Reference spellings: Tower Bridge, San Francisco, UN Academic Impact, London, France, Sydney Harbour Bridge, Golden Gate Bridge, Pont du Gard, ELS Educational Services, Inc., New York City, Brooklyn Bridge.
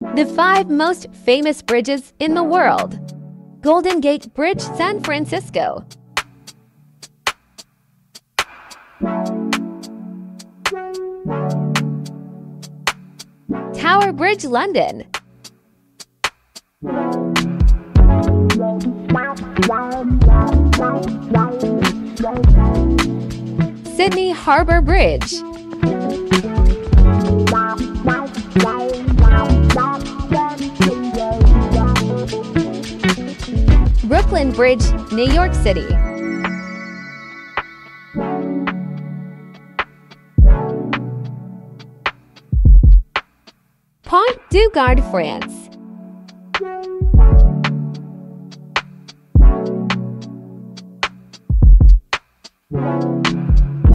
The 5 most famous bridges in the world. Golden Gate Bridge, San Francisco. Tower Bridge, London. Sydney Harbour Bridge. Brooklyn Bridge, New York City. Pont du Gard, France.